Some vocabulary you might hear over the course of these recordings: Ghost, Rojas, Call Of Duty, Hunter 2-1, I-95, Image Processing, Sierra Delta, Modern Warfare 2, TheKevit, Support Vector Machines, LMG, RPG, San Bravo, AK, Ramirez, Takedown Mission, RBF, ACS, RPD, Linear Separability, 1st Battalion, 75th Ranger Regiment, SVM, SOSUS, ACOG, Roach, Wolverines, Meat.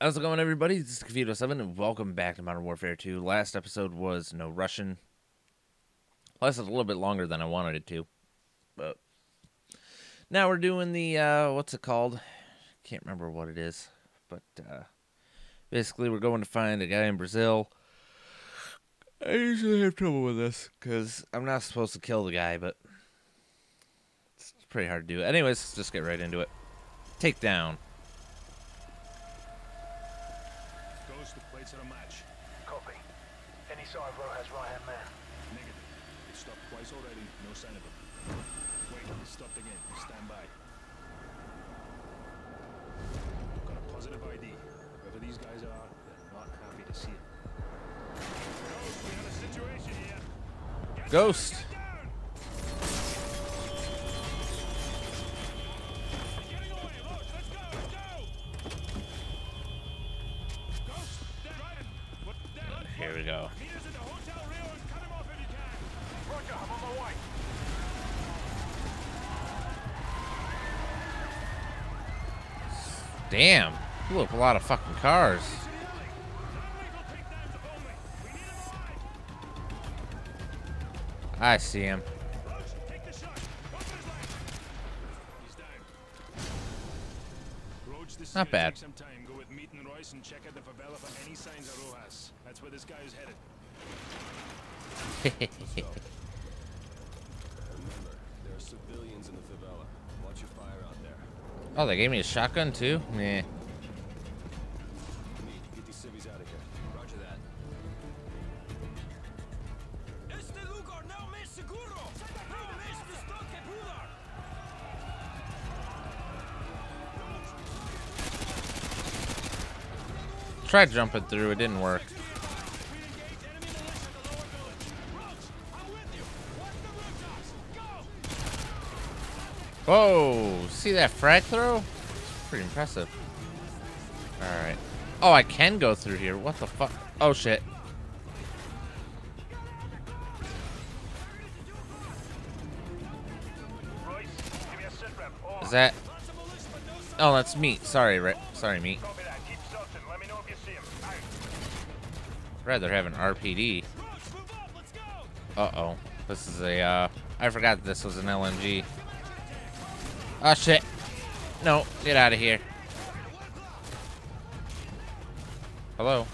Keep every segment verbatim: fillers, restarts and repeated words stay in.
How's it going, everybody? This is TheKevit zero seven, and welcome back to Modern Warfare two. Last episode was No Russian. Lasted a little bit longer than I wanted it to. But now we're doing the, uh, what's it called? Can't remember what it is. But uh, basically, we're going to find a guy in Brazil. I usually have trouble with this, because I'm not supposed to kill the guy, but it's pretty hard to do. Anyways, let's just get right into it. Takedown. Ghost, the plates in a match. Copy. Any sign of Rojas' right-hand man? Negative. It stopped twice already. No sign of him. Wait, it stopped again. Stand by. We've got a positive I D. Whoever these guys are, they're not happy to see it. Ghost, we have a situation here. Get Ghost. Down, here we go. Damn, blew up a lot of fucking cars. I see him. Not bad. And check out the favela for any signs of Rojas. That's where this guy is headed. Remember, there are civilians in the favela. Watch your fire out there. Oh, they gave me a shotgun too? Nah. We need to get these civvies out of here. Roger that. Este lugar no me seguro. Tried jumping through, it didn't work. Whoa, see that frag throw? It's pretty impressive. Alright. Oh, I can go through here. What the fuck? Oh shit. Is that? Oh, that's meat. Sorry, Rick. Sorry, meat. Rather have an R P D. Uh-oh. This is a, uh... I forgot this was an L M G. Oh, shit. No. Get out of here. Hello.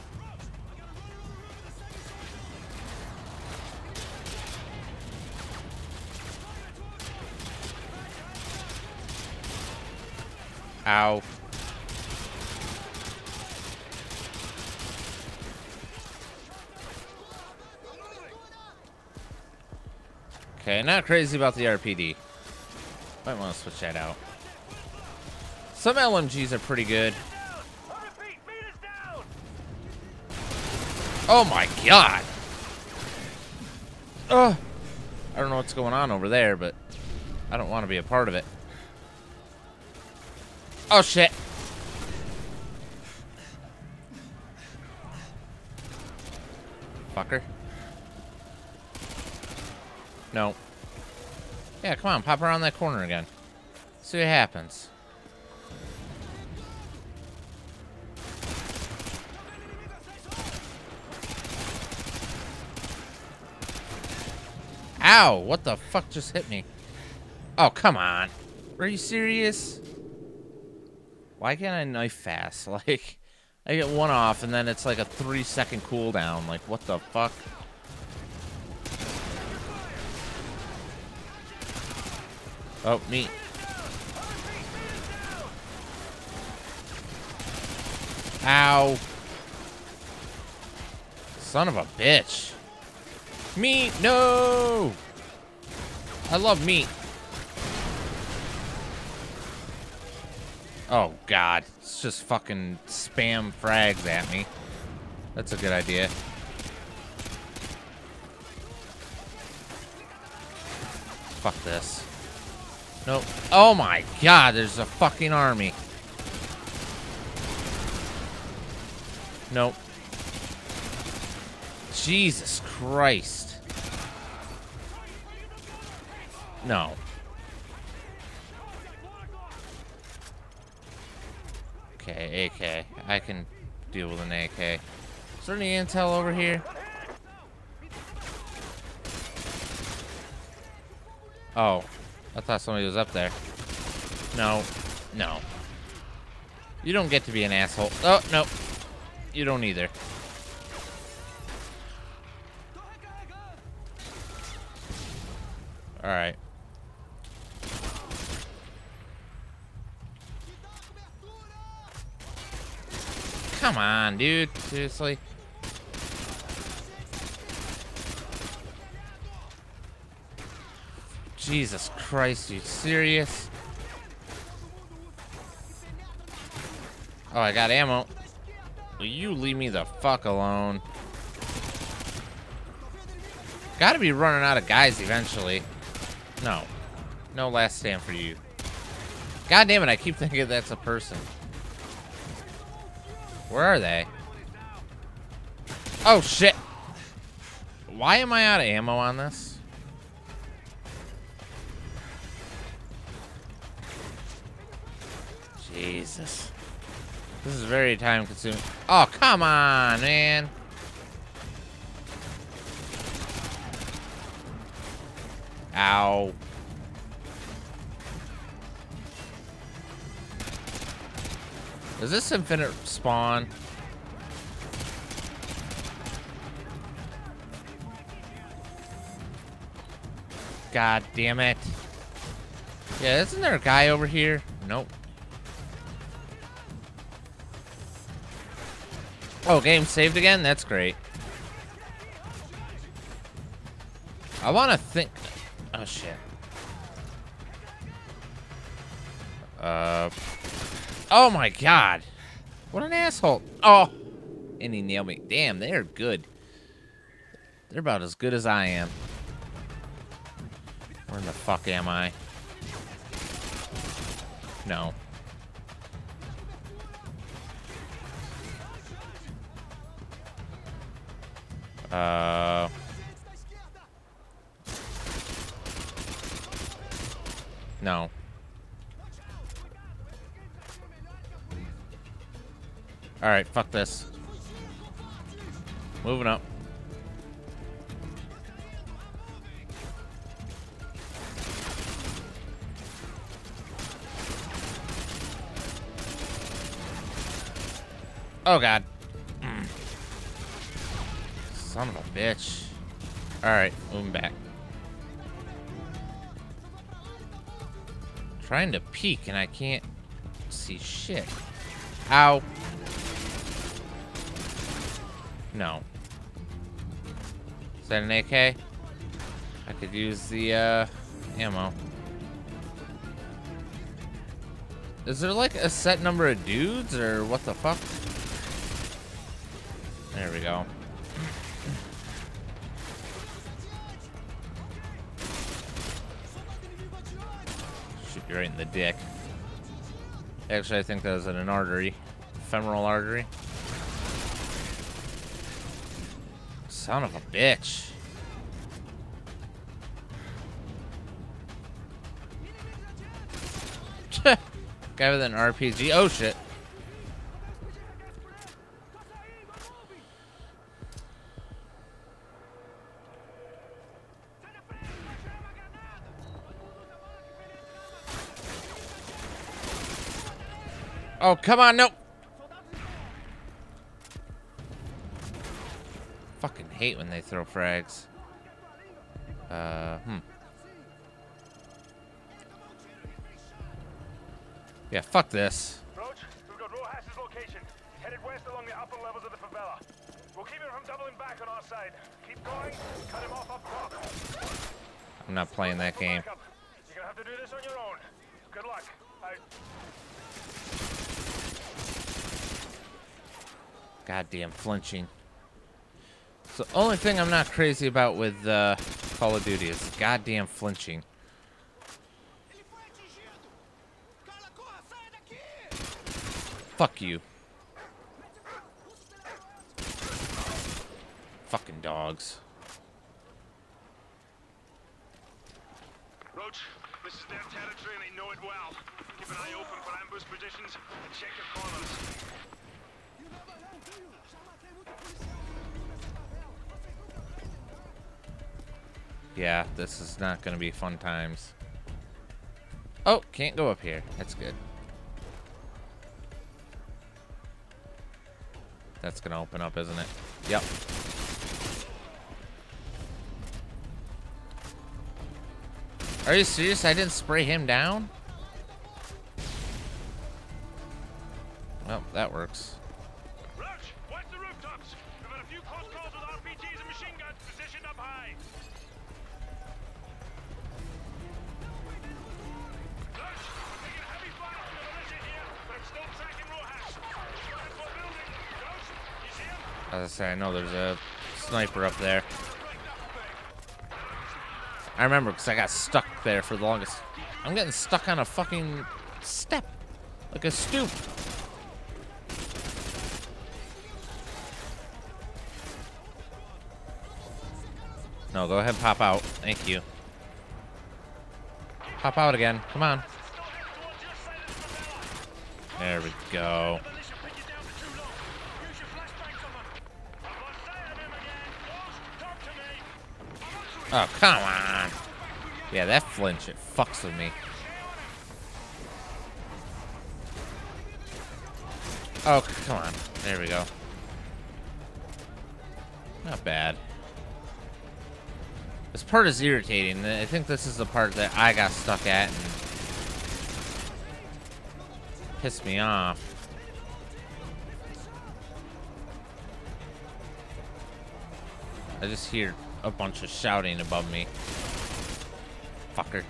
Ow. Okay, not crazy about the R P D. Might want to switch that out. Some L M Gs are pretty good. Oh my god! Oh, I don't know what's going on over there, but I don't want to be a part of it. Oh shit! Fucker. No. Yeah, come on, pop around that corner again. See what happens. Ow! What the fuck just hit me? Oh, come on. Are you serious? Why can't I knife fast? Like, I get one off and then it's like a three second cooldown. Like, what the fuck? Oh, me. Ow. Son of a bitch. Meat, no! I love meat. Oh, God. It's just fucking spam frags at me. That's a good idea. Fuck this. Nope. Oh my god, there's a fucking army. Nope. Jesus Christ. No. Okay, A K. I can deal with an A K. Is there any intel over here? Oh, I thought somebody was up there. No, no. You don't get to be an asshole. Oh, no. You don't either. Alright. Come on, dude. Seriously? Jesus Christ, are you serious? Oh, I got ammo. Will you leave me the fuck alone? Gotta be running out of guys eventually. No. No last stand for you. God damn it, I keep thinking that's a person. Where are they? Oh, shit. Why am I out of ammo on this? Jesus. This is very time consuming. Oh, come on, man. Ow. Is this infinite spawn? God damn it. Yeah, isn't there a guy over here? Nope. Oh, game saved again? That's great. I want to think... Oh, shit. Uh... Oh my god. What an asshole. Oh. And he nailed me. Damn, they are good. They're about as good as I am. Where in the fuck am I? No. Uh. No. All right, fuck this. Moving up. Oh god. Mm. Son of a bitch. All right, moving back. Trying to peek and I can't see shit. Ow. No. Is that an A K? I could use the uh, ammo. Is there like a set number of dudes or what the fuck? There we go. Shoot you right in the dick. Actually, I think that was in an artery. Femoral artery. Son of a bitch. Guy with an R P G. Oh, shit. Oh, come on. No. Fucking hate when they throw frags. Uh, hmm. Yeah, fuck this. Roach, we've got Rojas' location. Headed west along the upper levels of the favela. We'll keep him from doubling back on our side. Keep going, cut him off up rock. I'm not playing that game. You're gonna have to do this on your own. Good luck. I... Goddamn flinching. The only thing I'm not crazy about with uh, Call of Duty is goddamn flinching. Fuck you. Fucking dogs. Roach, This is their territory and they know it well. Keep an eye open for ambush positions and check your corners. Yeah, this is not going to be fun times. Oh, can't go up here. That's good. That's going to open up, isn't it? Yep. Are you serious? I didn't spray him down? Well, that works. Roach, watch the rooftops. We've had a few close calls with R P Gs and machine guns positioned up high. Roach, we're taking heavy fire from the militia here, but I'm still tracking Rojas. Trying for building. Ghost, you see him? As I say, I know there's a sniper up there. I remember because I got stuck there for the longest. I'm getting stuck on a fucking step. Like a stoop. No, go ahead and pop out. Thank you. Pop out again. Come on. There we go. Oh, come on. Yeah, that flinch, it fucks with me. Oh, come on. There we go. Not bad. This part is irritating. I think this is the part that I got stuck at and pissed me off. I just hear a bunch of shouting above me. Fucker.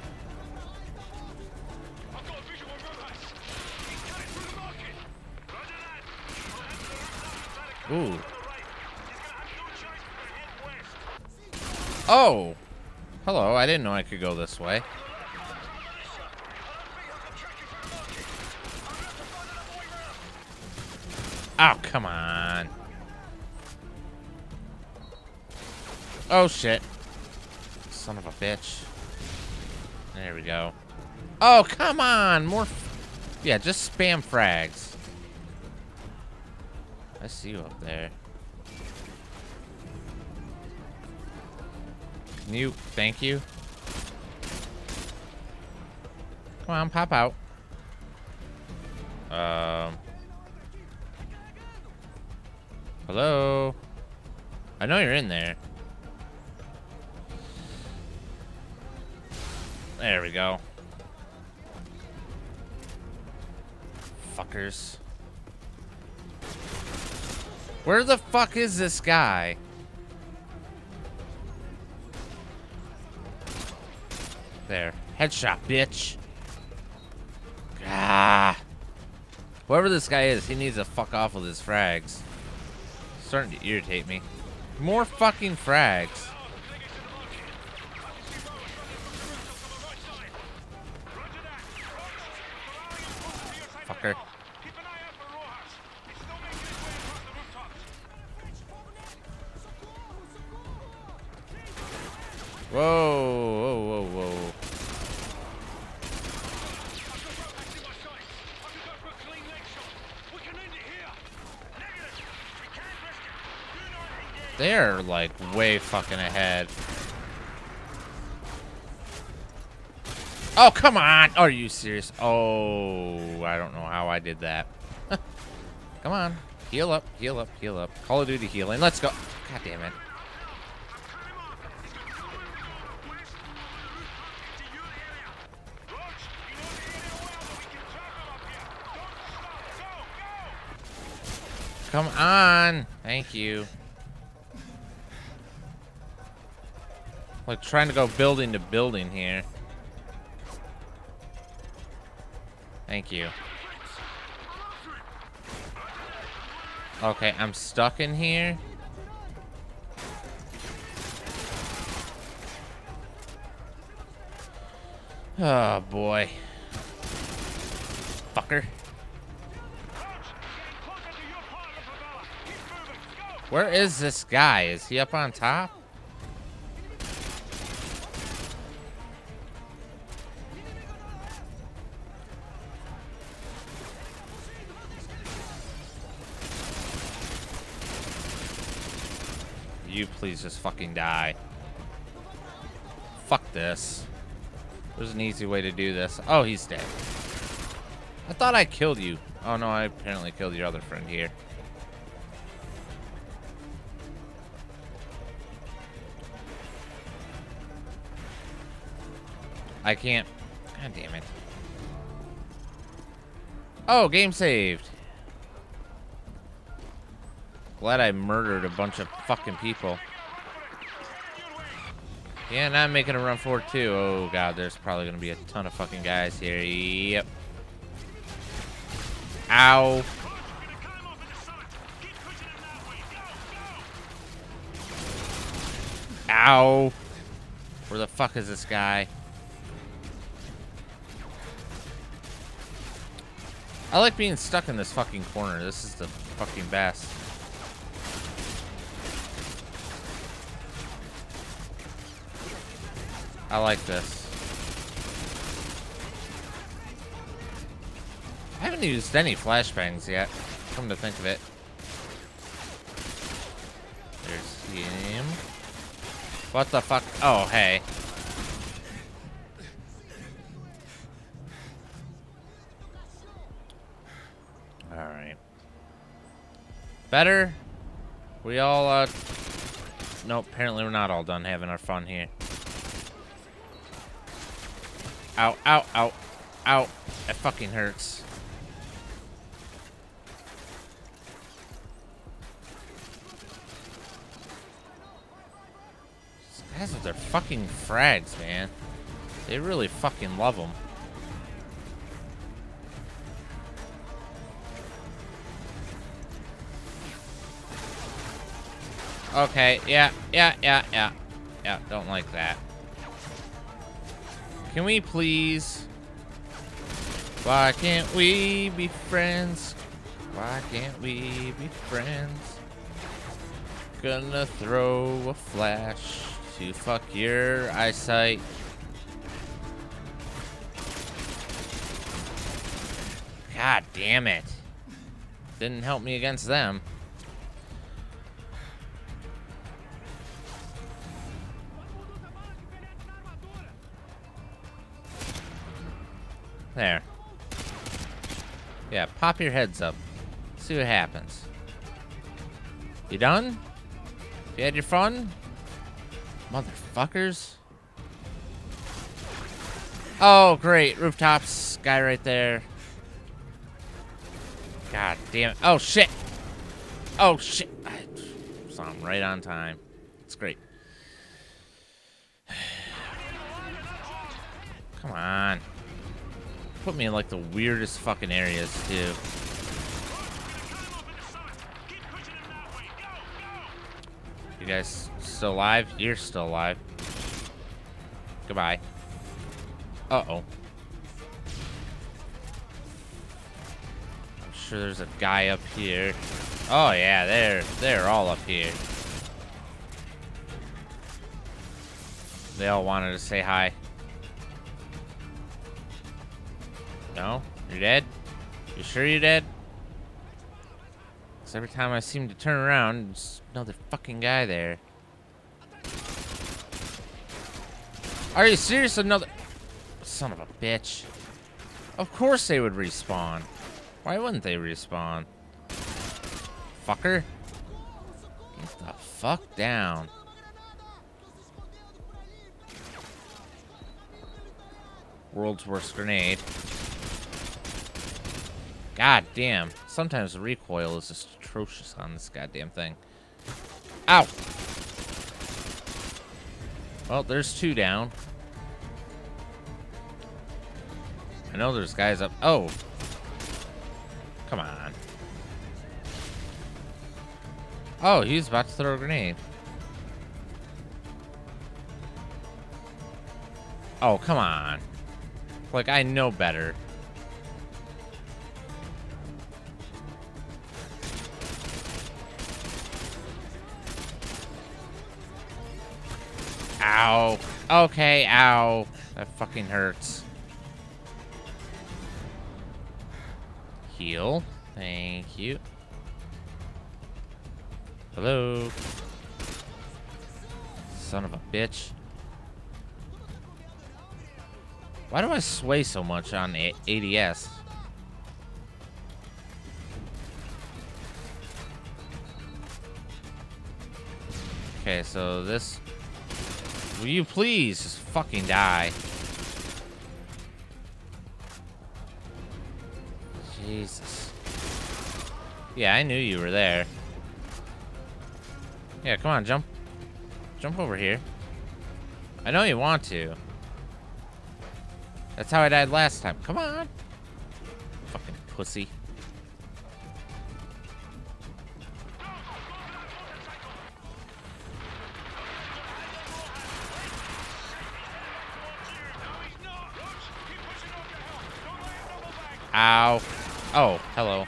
Ooh. Oh! Hello, I didn't know I could go this way. Oh, come on. Oh shit. Son of a bitch. There we go. Oh, come on. More. F yeah, just spam frags. I see you up there. Can you? Thank you. Come on, pop out. Um. Hello? I know you're in there. There we go. Fuckers. Where the fuck is this guy? There. Headshot, bitch. Ah. Whoever this guy is, he needs to fuck off with his frags. It's starting to irritate me. More fucking frags. Fucker. Whoa, whoa, whoa, whoa. They're like way fucking ahead. Oh, come on. Are you serious? Oh, I don't know how I did that. Come on. Heal up, heal up, heal up. Call of Duty healing. Let's go. God damn it. Come on. Thank you. Like trying to go building to building here. Thank you. Okay, I'm stuck in here. Oh, boy. Fucker. Where is this guy? Is he up on top? you please just fucking die. Fuck this. There's an easy way to do this. Oh, he's dead. I thought I killed you. Oh no, I apparently killed your other friend here. I can't. God damn it. Oh, game saved. Glad I murdered a bunch of fucking people. Yeah, now I'm making a run for it too. Oh god, there's probably gonna be a ton of fucking guys here. Yep. Ow. Ow. Where the fuck is this guy? I like being stuck in this fucking corner. This is the fucking best. I like this. I haven't used any flashbangs yet, come to think of it. There's him. What the fuck? Oh, hey. Alright. Better? We all, uh... no, apparently we're not all done having our fun here. Ow, ow, ow, ow. That fucking hurts. These guys with their fucking frags, man. They really fucking love them. Okay, yeah, yeah, yeah, yeah. Yeah, don't like that. Can we please? Why can't we be friends? Why can't we be friends? Gonna throw a flash to fuck your eyesight. God damn it. Didn't help me against them. There. Yeah, pop your heads up. See what happens. You done? You had your fun? Motherfuckers. Oh, great. Rooftops. Guy right there. God damn it. Oh, shit. Oh, shit. I saw him right on time. It's great. Come on. Put me in like the weirdest fucking areas too. You guys still alive? You're still alive. Goodbye. Uh-oh. I'm sure there's a guy up here. Oh yeah, they're they're all up here. They all wanted to say hi. No? You're dead? You sure you're dead? Because every time I seem to turn around, there's another fucking guy there. Are you serious? Another... son of a bitch. Of course they would respawn. Why wouldn't they respawn? Fucker. Get the fuck down. World's worst grenade. God damn. Sometimes the recoil is just atrocious on this goddamn thing. Ow! Well, there's two down. I know there's guys up. Oh! Come on. Oh, he's about to throw a grenade. Oh, come on. Like, I know better. Ow. Okay, ow. That fucking hurts. Heal. Thank you. Hello. son of a bitch. Why do I sway so much on A D S? Okay, so this... Will you please just fucking die? Jesus. Yeah, I knew you were there. Yeah, come on, jump. Jump over here. I know you want to. That's how I died last time. Come on. Fucking pussy. Ow. Oh, hello.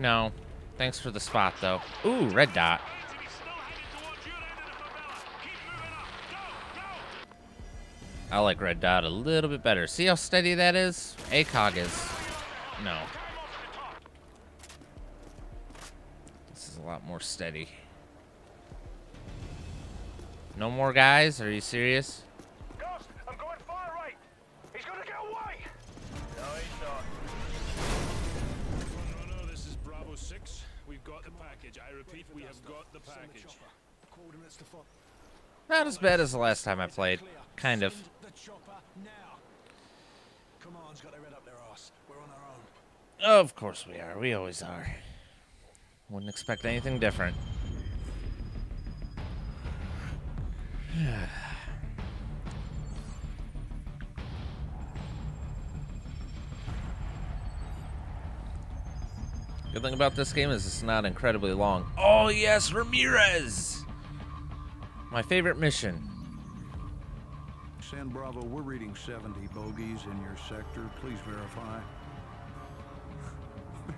No. Thanks for the spot, though. Ooh, red dot. I like red dot a little bit better. See how steady that is? A C O G is... No. This is a lot more steady. No more guys? Are you serious? Ghost, I'm going far right. He's gonna get away. No, he's not. six, we've got the package. I repeat, we have got the package. Not as bad as the last time I played. Kind of. Of course we are. We always are. Wouldn't expect anything different. Good thing about this game is it's not incredibly long. Oh yes, Ramirez! My favorite mission. San Bravo, we're reading seventy bogeys in your sector. Please verify.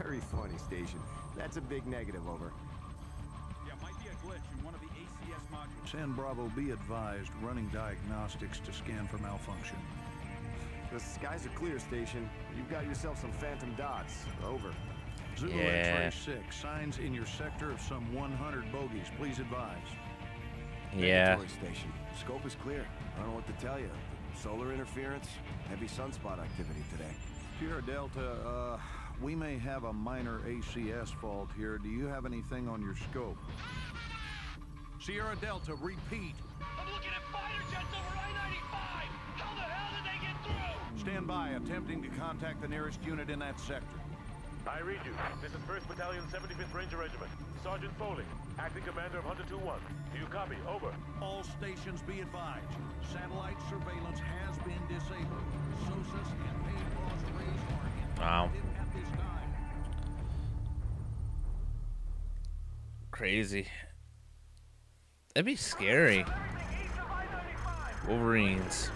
Very funny, station. That's a big negative, over. Yeah, might be a glitch in one of the A C S modules. San Bravo, be advised, running diagnostics to scan for malfunction. The skies are clear, station. You've got yourself some phantom dots. Over. Zulu yeah. Six signs in your sector of some one hundred bogeys. Please advise. Yeah. Station. Scope is clear. I don't know what to tell you. Solar interference, heavy sunspot activity today. Sierra Delta, uh, we may have a minor A C S fault here. Do you have anything on your scope? Sierra Delta, repeat. I'm looking at fighter jets over I ninety-five. How the hell did they get through? Stand by. Attempting to contact the nearest unit in that sector. I read you. This is first Battalion, seventy-fifth Ranger Regiment. Sergeant Foley, acting commander of Hunter two one. Do you copy? Over. All stations be advised. Satellite surveillance has been disabled. SOSUS and paid cross rays are inactive at this time. Crazy. That'd be scary. Wolverines.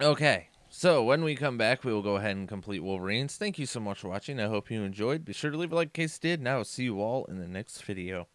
Okay. So, when we come back, we will go ahead and complete Wolverines. Thank you so much for watching. I hope you enjoyed. Be sure to leave a like in case you did, and I will see you all in the next video.